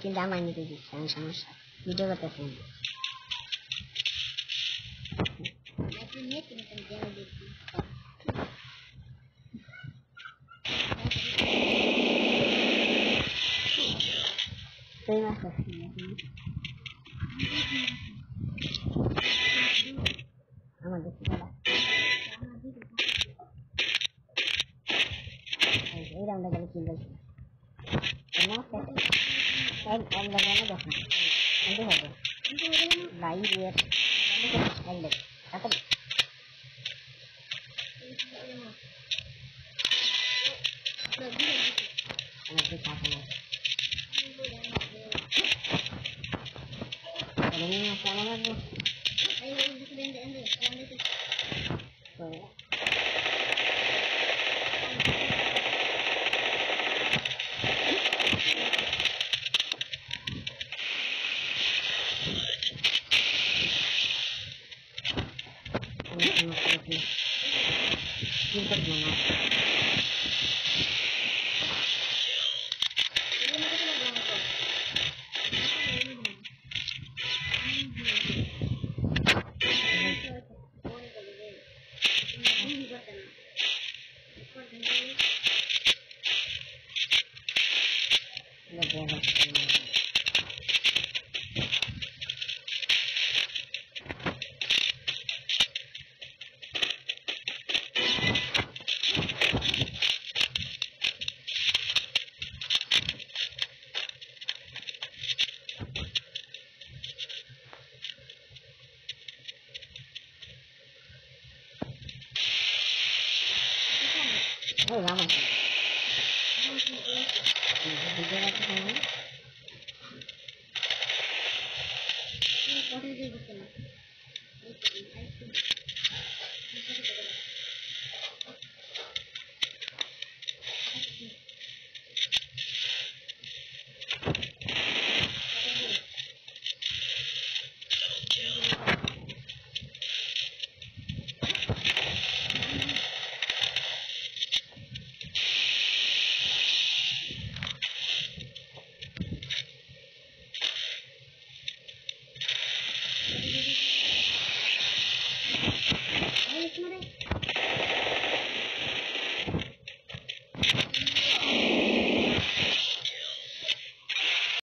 Ki daha mı neydi sen sanırsa videoda pesen. Lakin net mi tanıdığım